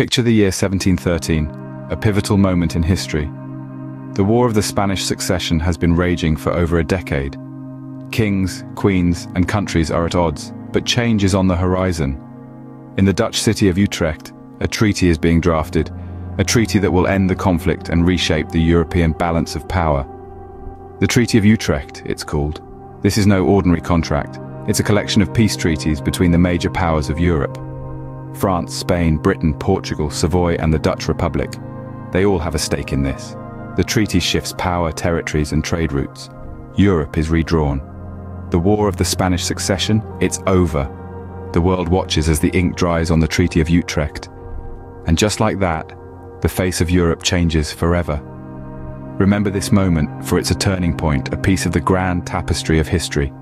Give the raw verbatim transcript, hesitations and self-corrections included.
Picture the year seventeen thirteen, a pivotal moment in history. The War of the Spanish Succession has been raging for over a decade. Kings, queens, and countries are at odds, but change is on the horizon. In the Dutch city of Utrecht, a treaty is being drafted, a treaty that will end the conflict and reshape the European balance of power. The Treaty of Utrecht, it's called. This is no ordinary contract. It's a collection of peace treaties between the major powers of Europe. France, Spain, Britain, Portugal, Savoy, and the Dutch Republic. They all have a stake in this. The treaty shifts power, territories, and trade routes. Europe is redrawn. The War of the Spanish Succession, it's over. The world watches as the ink dries on the Treaty of Utrecht. And just like that, the face of Europe changes forever. Remember this moment, for it's a turning point, a piece of the grand tapestry of history.